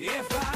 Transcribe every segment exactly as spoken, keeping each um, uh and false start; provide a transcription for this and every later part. And I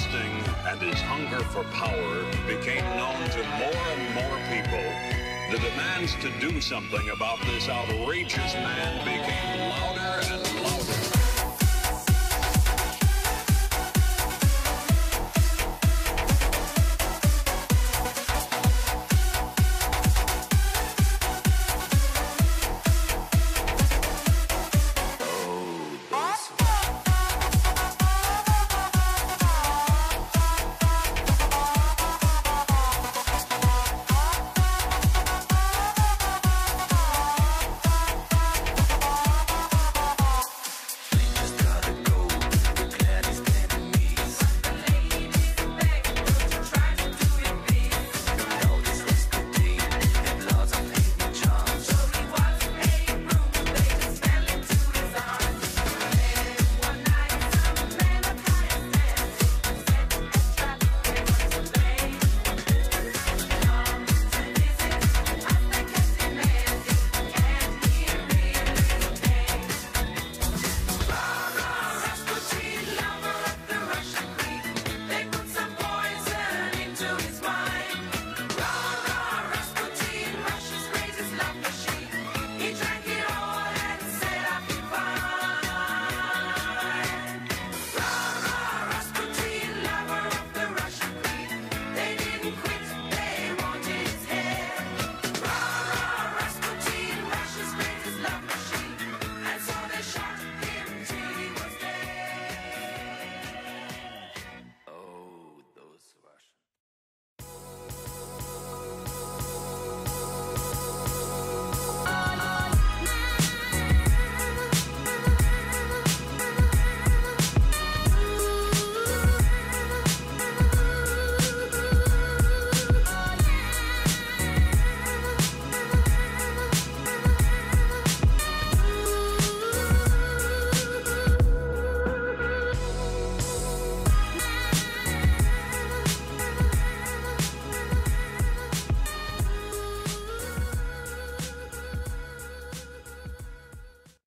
fasting and his hunger for power became known to more and more people, the demands to do something about this outrageous man became louder and louder.